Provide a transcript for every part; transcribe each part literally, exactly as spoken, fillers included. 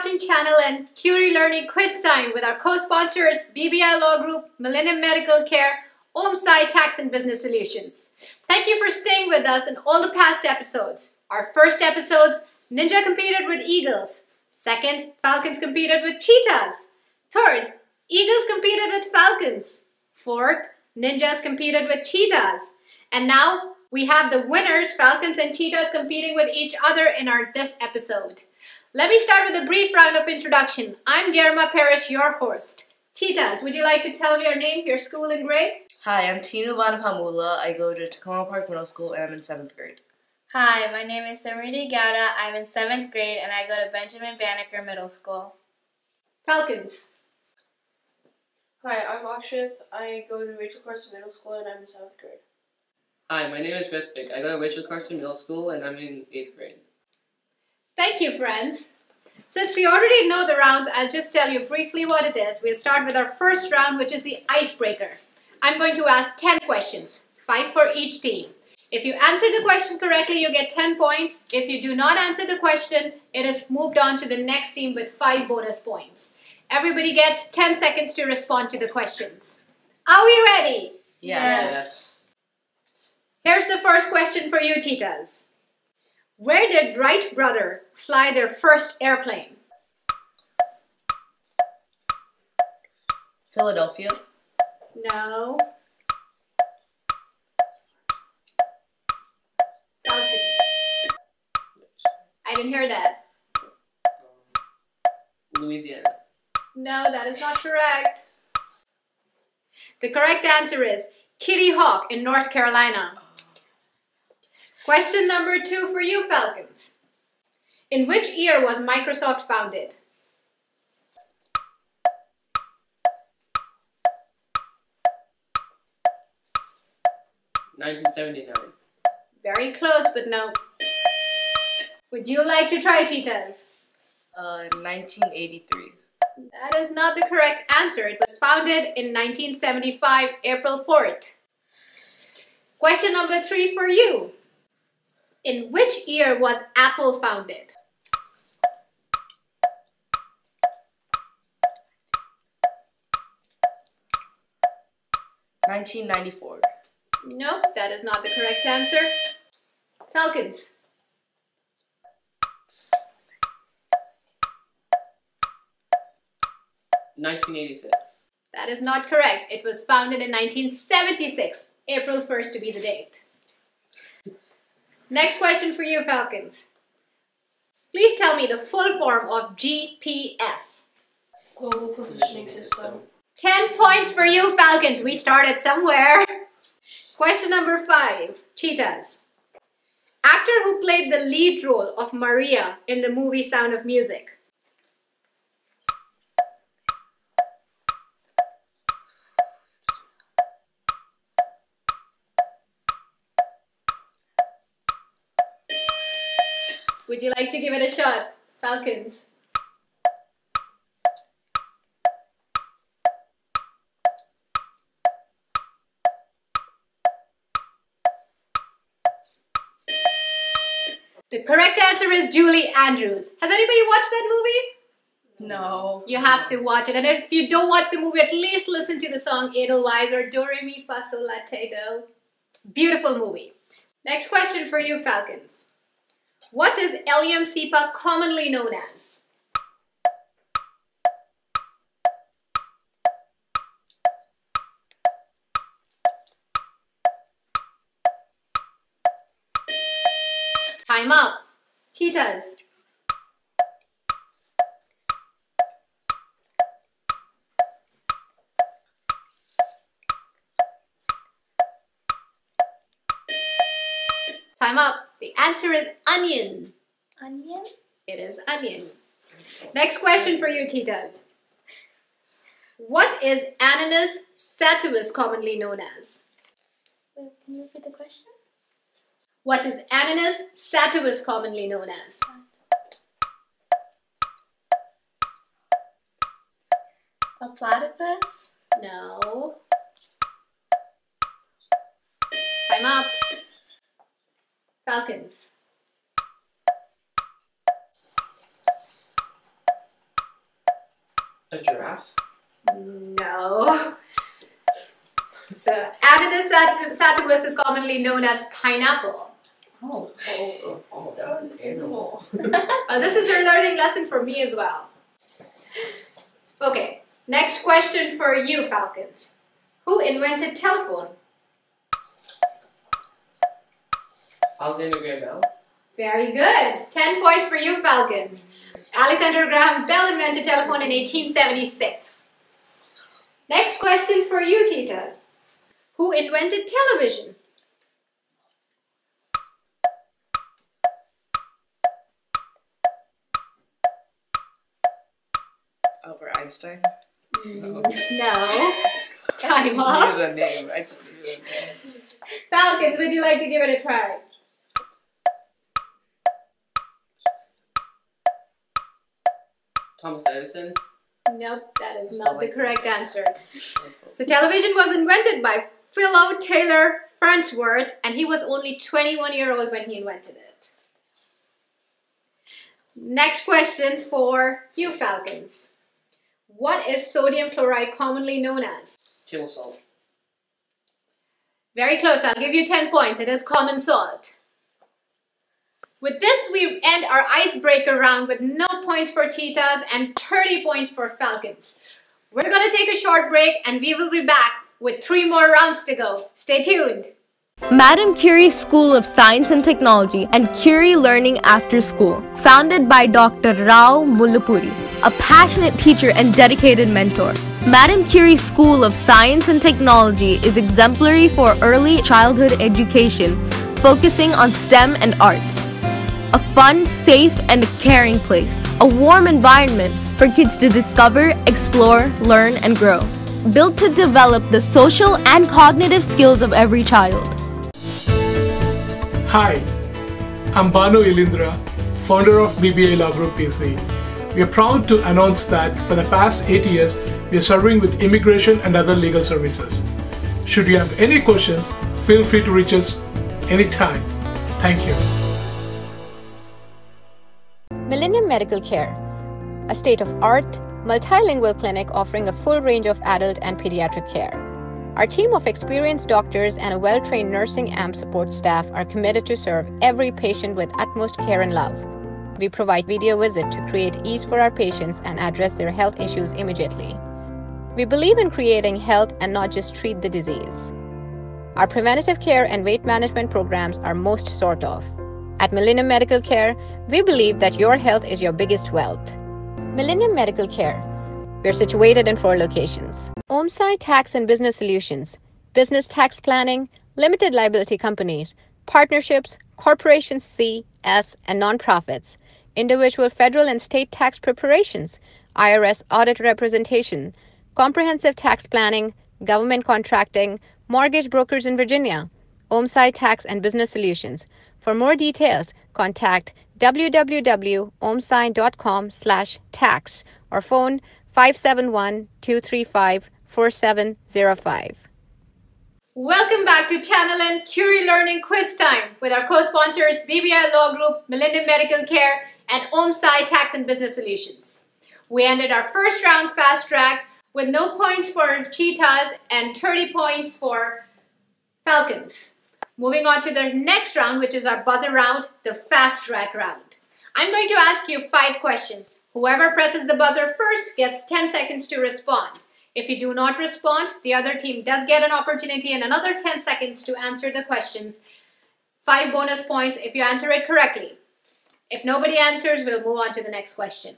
watching Channel N Curie Learning Quiz Time with our co-sponsors B B I Law Group, Millennium Medical Care, Om Sai Tax and Business Solutions. Thank you for staying with us in all the past episodes. Our first episodes, Ninja competed with eagles. Second, falcons competed with cheetahs. Third, eagles competed with falcons. Fourth, ninjas competed with cheetahs. And now we have the winners, falcons and cheetahs, competing with each other in our this episode. Let me start with a brief round of introduction. I'm Garima Paris, your host. Cheetahs, would you like to tell me your name, your school and grade? Hi, I'm Tinu Van Pamula. I go to Tacoma Park Middle School and I'm in seventh grade. Hi, my name is Samridi Gowda. I'm in seventh grade and I go to Benjamin Banneker Middle School. Falcons. Hi, I'm Akshith. I go to Rachel Carson Middle School and I'm in seventh grade. Hi, my name is Beth Vick. I go to Rachel Carson Middle School and I'm in eighth grade. Thank you, friends. Since we already know the rounds, I'll just tell you briefly what it is. We'll start with our first round, which is the icebreaker. I'm going to ask ten questions, five for each team. If you answer the question correctly, you get ten points. If you do not answer the question, it is moved on to the next team with five bonus points. Everybody gets ten seconds to respond to the questions. Are we ready? Yes. yes. Here's the first question for you, cheetahs. Where did Wright brothers fly their first airplane? Philadelphia. No. I didn't hear that. Louisiana. No, that is not correct. The correct answer is Kitty Hawk in North Carolina. Question number two for you, falcons. In which year was Microsoft founded? nineteen seventy-nine. Very close, but no. Would you like to try, cheetahs? Uh, nineteen eighty-three. That is not the correct answer. It was founded in nineteen seventy-five, April fourth. Question number three for you. In which year was Apple founded? nineteen ninety-four. Nope, that is not the correct answer. Falcons. nineteen eighty-six. That is not correct. It was founded in nineteen seventy-six, April first to be the date. Next question for you, falcons. Please tell me the full form of G P S. Global Positioning System. ten points for you, falcons. We started somewhere. Question number five, cheetahs. Actor who played the lead role of Maria in the movie Sound of Music. Would you like to give it a shot, falcons? The correct answer is Julie Andrews. Has anybody watched that movie? No. You have to watch it. And if you don't watch the movie, at least listen to the song Edelweiss or Do Re Mi Fa Sol La Te Do. Beautiful movie. Next question for you, falcons. What is Allium cepa commonly known as? Time up. Cheetahs. Time up. The answer is onion. Onion? It is onion. Next question for you, cheetahs. What is Ananas sativus commonly known as? Wait, can you repeat the question? What is Ananas sativus commonly known as? A platypus? No. Time up. Falcons. A giraffe? No. So, Ananas sativus is commonly known as pineapple. Oh, oh, oh, that was animal. Well, this is a learning lesson for me as well. Okay, next question for you, Falcons. Who invented telephone? Alexander Graham Bell. Very good. ten points for you, Falcons. Alexander Graham Bell invented telephone in eighteen seventy-six. Next question for you, Titas. Who invented television? Albert Einstein? No. No. Time off. I just knew the name. I just knew the name. Falcons, would you like to give it a try? Thomas Edison? Nope, that is it's not, not like the correct that. answer. So television was invented by Philo Taylor Farnsworth, and he was only twenty-one years old when he invented it. Next question for you, Falcons. What is sodium chloride commonly known as? Table salt. Very close. I'll give you ten points. It is common salt. With this, we end our icebreaker round with no points for Cheetahs and thirty points for Falcons. We're going to take a short break and we will be back with three more rounds to go. Stay tuned. Madame Curie School of Science and Technology and Curie Learning After School, founded by Doctor Rao Mulupuri, a passionate teacher and dedicated mentor. Madame Curie School of Science and Technology is exemplary for early childhood education, focusing on STEM and arts. A fun, safe, and caring place. A warm environment for kids to discover, explore, learn, and grow. Built to develop the social and cognitive skills of every child. Hi, I'm Banu Ilindra, founder of B B I Law Group P C. We are proud to announce that for the past eight years, we are serving with immigration and other legal services. Should you have any questions, feel free to reach us anytime. Thank you. Millennium Medical Care, a state-of-art, multilingual clinic offering a full range of adult and pediatric care. Our team of experienced doctors and a well-trained nursing and support staff are committed to serve every patient with utmost care and love. We provide video visit to create ease for our patients and address their health issues immediately. We believe in creating health and not just treat the disease. Our preventative care and weight management programs are most sought of. At Millennium Medical Care, we believe that your health is your biggest wealth. Millennium Medical Care. We're situated in four locations. Om Sai Tax and Business Solutions, Business Tax Planning, Limited Liability Companies, Partnerships, Corporations C, S, and Nonprofits, Individual Federal and State Tax Preparations, I R S Audit Representation, Comprehensive Tax Planning, Government Contracting, Mortgage Brokers in Virginia, Om Sai Tax and Business Solutions. For more details, contact w w w dot omsai dot com slash tax or phone five seven one, two three five, four seven zero five. Welcome back to Channel N Curie Learning Quiz Time with our co-sponsors B B I Law Group, Millennium Medical Care, and Om Sai Tax and Business Solutions. We ended our first round fast track with no points for Cheetahs and thirty points for Falcons. Moving on to the next round, which is our buzzer round, the fast track round. I'm going to ask you five questions. Whoever presses the buzzer first gets ten seconds to respond. If you do not respond, the other team does get an opportunity and another ten seconds to answer the questions. Five bonus points if you answer it correctly. If nobody answers, we'll move on to the next question.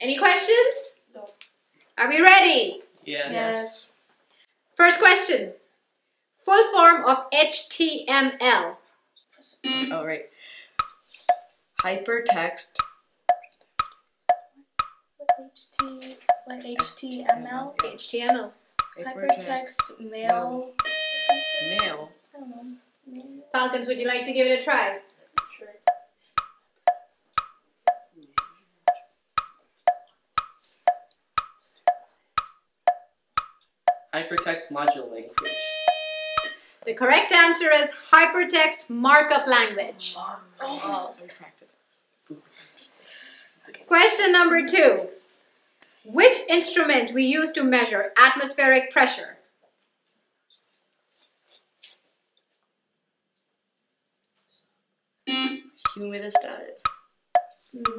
Any questions? No. Are we ready? Yes. Yes. First question. Full form of H T M L. Oh, right. Hypertext. H T M L? H T M L. Hypertext, mail. Mail. I don't know. Falcons, would you like to give it a try? Sure. Hypertext module language. The correct answer is hypertext markup language. Question number two. Which instrument we use to measure atmospheric pressure? Humidistat.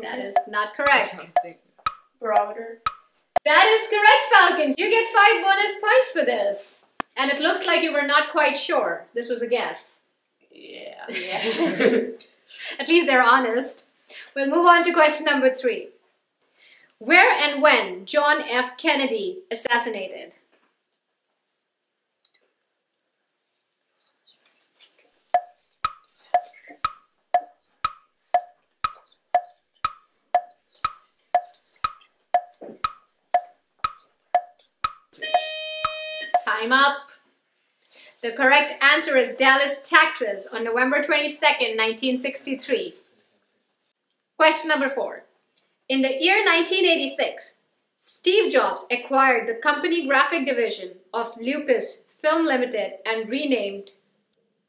That is not correct. Barometer. That is correct, Falcons. You get five bonus points for this. And it looks like you were not quite sure. This was a guess. Yeah. yeah. At least they're honest. We'll move on to question number three. Where and when John F. Kennedy assassinated? Time up. The correct answer is Dallas, Texas on November twenty-second, nineteen sixty-three. Question number four. In the year nineteen eighty-six, Steve Jobs acquired the company graphic division of Lucas Film Limited and renamed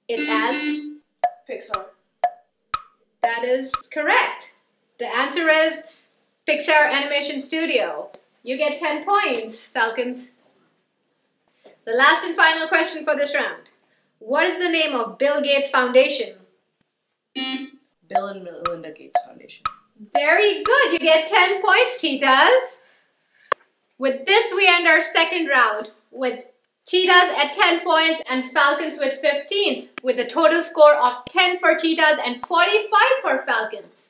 it as Pixar. That is correct. The answer is Pixar Animation Studio. You get ten points, Falcons. The last and final question for this round. What is the name of Bill Gates Foundation? Bill and Melinda Gates Foundation. Very good. You get ten points, Cheetahs. With this, we end our second round with Cheetahs at ten points and Falcons with fifteen, with a total score of ten for Cheetahs and forty-five for Falcons.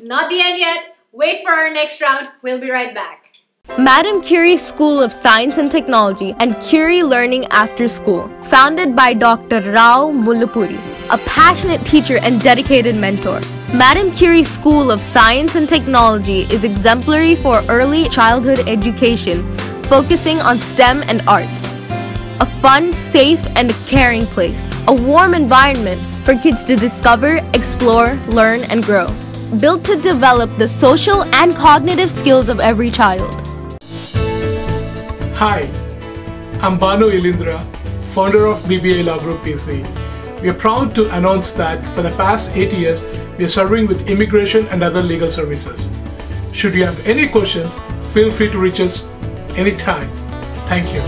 Not the end yet. Wait for our next round. We'll be right back. Madame Curie School of Science and Technology and Curie Learning After School, founded by Doctor Rao Mulupuri, a passionate teacher and dedicated mentor. Madame Curie School of Science and Technology is exemplary for early childhood education, focusing on STEM and arts. A fun, safe, and caring place. A warm environment for kids to discover, explore, learn, and grow. Built to develop the social and cognitive skills of every child. Hi, I'm Banu Ilindra, founder of B B I Law Group P C. We are proud to announce that for the past eight years, we are serving with immigration and other legal services. Should you have any questions, feel free to reach us anytime. Thank you.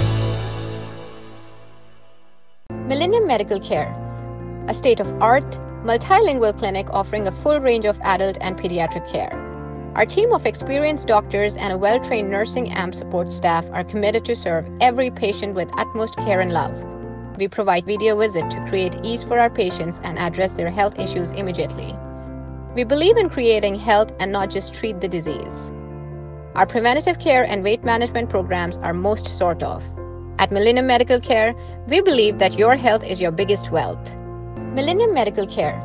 Millennium Medical Care, a state-of-the-art, multilingual clinic offering a full range of adult and pediatric care. Our team of experienced doctors and a well-trained nursing and support staff are committed to serve every patient with utmost care and love. We provide video visit to create ease for our patients and address their health issues immediately. We believe in creating health and not just treat the disease. Our preventative care and weight management programs are most sought of. At Millennium Medical Care, we believe that your health is your biggest wealth. Millennium Medical Care.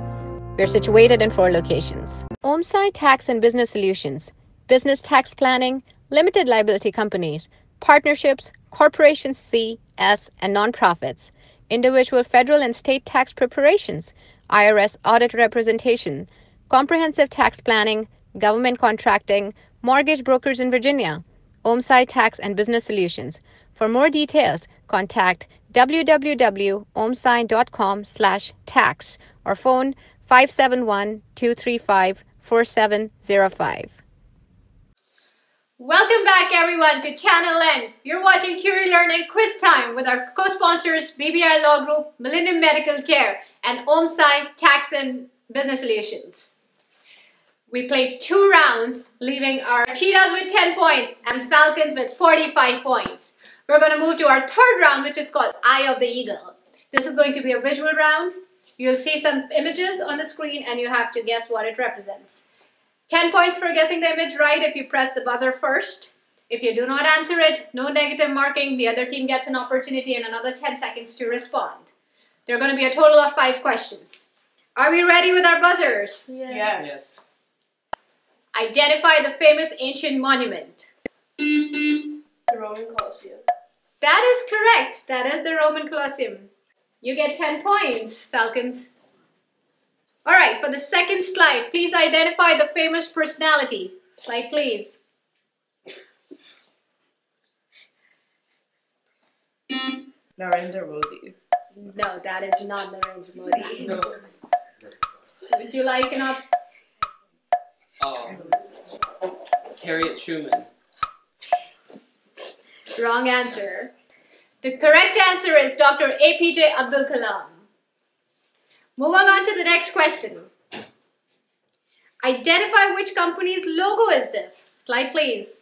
We're situated in four locations. Om Sai Tax and Business Solutions, Business Tax Planning, Limited Liability Companies, Partnerships, Corporations C, S, and Nonprofits, Individual Federal and State Tax Preparations, I R S Audit Representation, Comprehensive Tax Planning, Government Contracting, Mortgage Brokers in Virginia, Om Sai Tax and Business Solutions. For more details, contact w w w dot omsai dot com slash tax or phone five seven one, two three five, four seven zero five. Welcome back everyone to Channel N. You're watching Curie Learning Quiz Time with our co-sponsors B B I Law Group, Millennium Medical Care and Om Sai Tax and Business Solutions. We played two rounds, leaving our Cheetahs with ten points and Falcons with forty-five points. We're going to move to our third round, which is called Eye of the Eagle. This is going to be a visual round. You'll see some images on the screen and you have to guess what it represents. ten points for guessing the image right if you press the buzzer first. If you do not answer it, no negative marking. The other team gets an opportunity and another ten seconds to respond. There are going to be a total of five questions. Are we ready with our buzzers? Yes. yes. yes. Identify the famous ancient monument. The Roman Colosseum. That is correct. That is the Roman Colosseum. You get ten points, Falcons. Alright, for the second slide, please identify the famous personality. Slide, please. Narendra Modi. No, that is not Narendra Modi. No. Would you like an op? Oh. Harriet Truman. Wrong answer. The correct answer is Doctor A P J Abdul Kalam. Moving on to the next question. Identify which company's logo is this. Slide, please.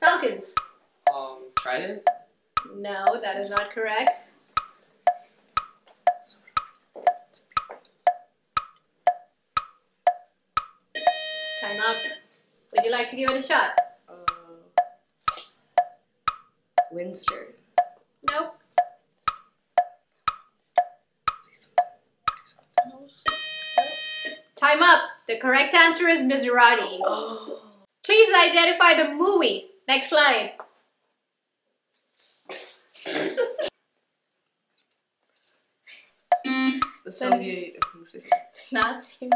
Falcons. Um, Trident? No, that is not correct. Time up. Would you like to give it a shot? Uh, Windsor. Nope. Time up. The correct answer is Maserati. Oh. Please identify the movie. Next slide. The Soviet Nazi,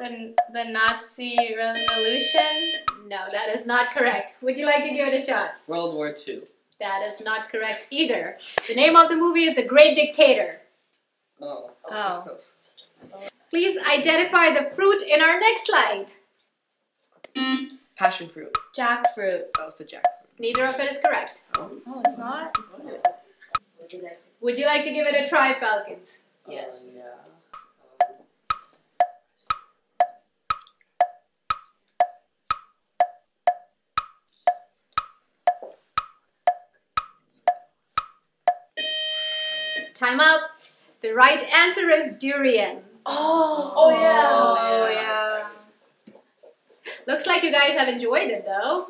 the, the Nazi Revolution? No, that is not correct. Would you like to give it a shot? World War Two. That is not correct either. The name of the movie is The Great Dictator. Oh. Oh. Please identify the fruit in our next slide. Passion fruit. Jackfruit. Oh, it's a jackfruit. Neither of it is correct. Oh, oh it's not? What is it? Would you like to, Would you like to give it a try, Falcons? Yes. Um, yeah. um, Time up. The right answer is durian. Oh, oh yeah. Oh, yeah. Looks like you guys have enjoyed it though.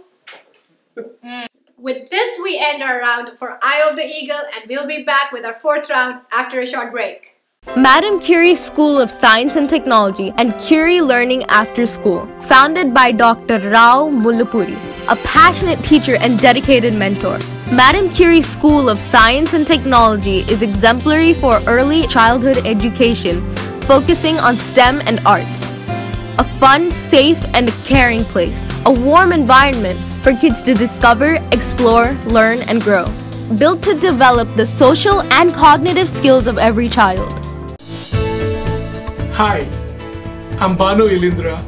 Mm. With this, we end our round for Eye of the Eagle, and we'll be back with our fourth round after a short break. Madame Curie School of Science and Technology and Curie Learning After School, founded by Doctor Rao Mulupuri, a passionate teacher and dedicated mentor. Madame Curie School of Science and Technology is exemplary for early childhood education, focusing on STEM and arts. A fun, safe, and caring place. A warm environment for kids to discover, explore, learn, and grow. Built to develop the social and cognitive skills of every child. Hi, I'm Banu Ilindra,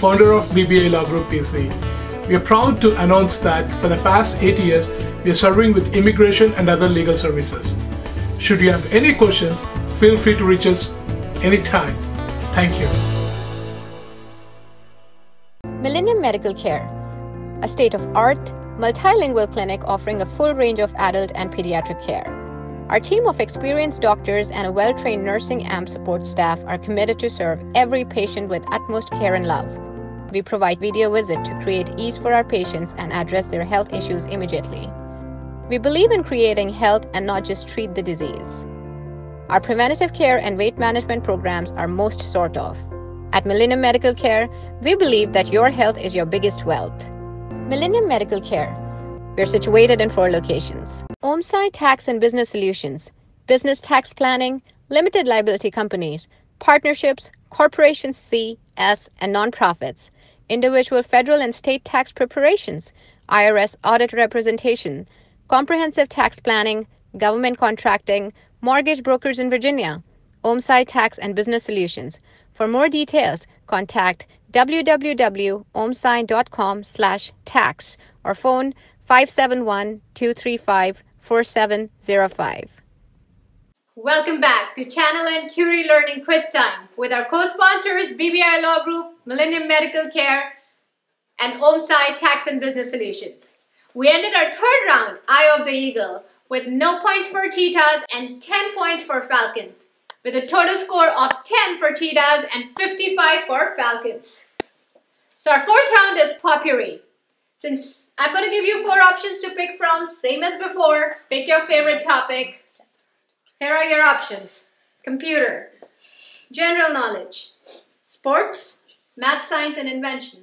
founder of B B I Law Group P C. We are proud to announce that for the past eight years, we are serving with immigration and other legal services. Should you have any questions, feel free to reach us anytime. Thank you. Millennium Medical Care, a state-of-art, multilingual clinic offering a full range of adult and pediatric care. Our team of experienced doctors and a well-trained nursing and support staff are committed to serve every patient with utmost care and love. We provide video visit to create ease for our patients and address their health issues immediately. We believe in creating health and not just treat the disease. Our preventative care and weight management programs are most sought of. At Millennium Medical Care, we believe that your health is your biggest wealth. Millennium Medical Care. We're situated in four locations. Om Sai Tax and Business Solutions, Business Tax Planning, Limited Liability Companies, Partnerships, Corporations C, S, and Nonprofits, Individual Federal and State Tax Preparations, I R S Audit Representation, Comprehensive Tax Planning, Government Contracting, Mortgage Brokers in Virginia, Om Sai Tax and Business Solutions. For more details, contact w w w dot omsai dot com slash tax or phone five seven one, two three five, four seven zero five. Welcome back to Channel N Curie Learning Quiz Time with our co-sponsors B B I Law Group, Millennium Medical Care, and Om Sai Tax and Business Solutions. We ended our third round, Eye of the Eagle, with no points for cheetahs and ten points for falcons, with a total score of ten for cheetahs and fifty-five for falcons. So our fourth round is potpourri. Since I'm going to give you four options to pick from, same as before, pick your favorite topic. Here are your options. Computer, general knowledge, sports, math, science, and invention.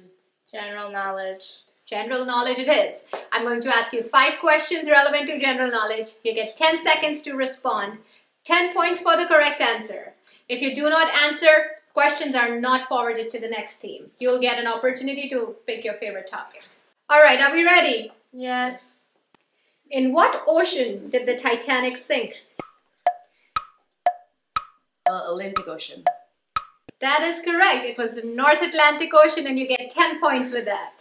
General knowledge. General knowledge it is. I'm going to ask you five questions relevant to general knowledge. You get ten seconds to respond. ten points for the correct answer. If you do not answer, questions are not forwarded to the next team. You'll get an opportunity to pick your favorite topic. All right, are we ready? Yes. In what ocean did the Titanic sink? Atlantic Ocean. That is correct. It was the North Atlantic Ocean, and you get ten points with that.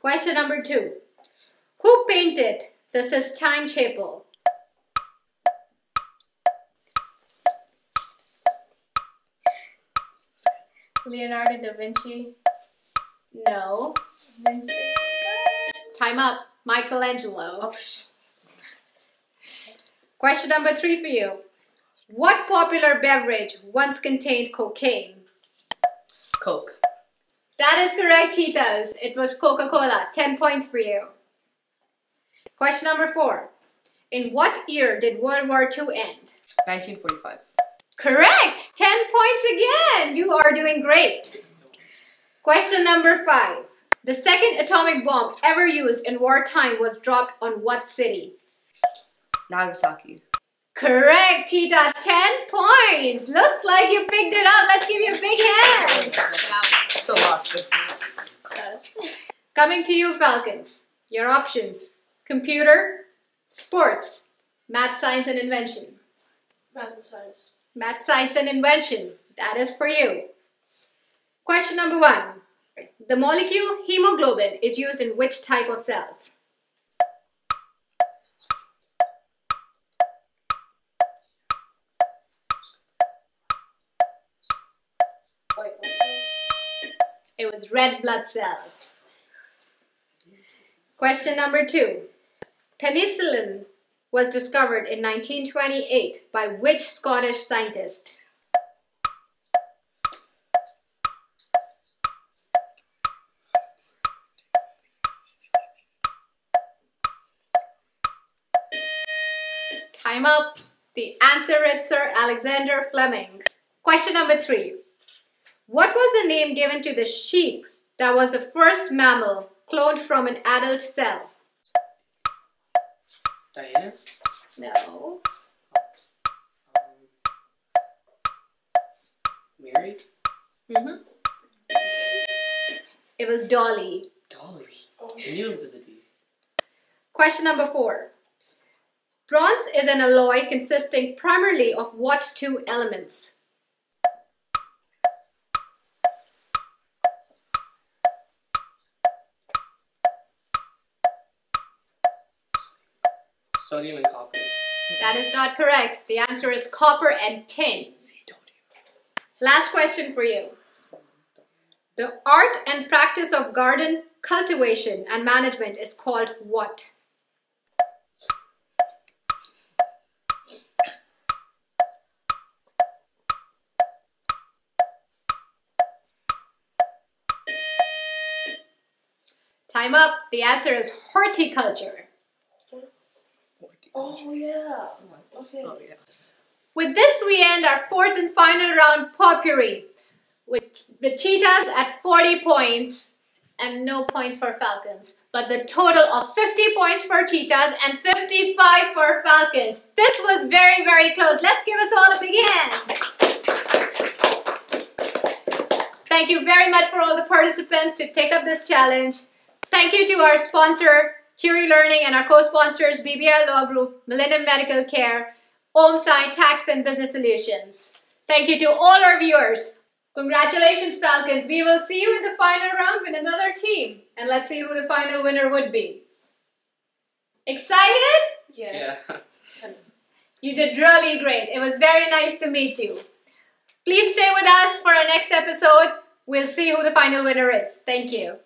Question number two. Who painted the Sistine Chapel? Leonardo da Vinci? No. Vincent. Time up. Michelangelo. Oh. Question number three for you. What popular beverage once contained cocaine? Coke. That is correct, Cheetos. It was Coca-Cola. ten points for you. Question number four. In what year did World War Two end? nineteen forty-five. Correct! ten points again! You are doing great. Question number five. The second atomic bomb ever used in wartime was dropped on what city? Nagasaki. Correct, Cheetahs. ten points. Looks like you picked it up. Let's give you a big hand. Still lost it. Coming to you, Falcons. Your options. Computer, sports, math, science, and invention. Math and science. Math, science, and invention. That is for you. Question number one. The molecule hemoglobin is used in which type of cells? It was red blood cells. Question number two. Penicillin was discovered in nineteen twenty-eight by which Scottish scientist? Time up. The answer is Sir Alexander Fleming. Question number three. What was the name given to the sheep that was the first mammal cloned from an adult cell? Diana? No. Um, Mary? Mm-hmm. It was Dolly. Dolly. I knew it was the D. Question number four. Bronze is an alloy consisting primarily of what two elements? Sodium and copper. That is not correct. The answer is copper and tin. Last question for you. The art and practice of garden cultivation and management is called what? Time up. The answer is horticulture. Oh yeah. Okay. Oh, yeah. With this, we end our fourth and final round, Potpourri, with the Cheetahs at forty points and no points for Falcons, but the total of fifty points for Cheetahs and fifty-five for Falcons. This was very, very close. Let's give us all a big hand. Thank you very much for all the participants to take up this challenge. Thank you to our sponsor, Curie Learning, and our co-sponsors, B B I Law Group, Millennium Medical Care, Om Sai Tax and Business Solutions. Thank you to all our viewers. Congratulations, Falcons. We will see you in the final round with another team. And let's see who the final winner would be. Excited? Yes. Yeah. You did really great. It was very nice to meet you. Please stay with us for our next episode. We'll see who the final winner is. Thank you.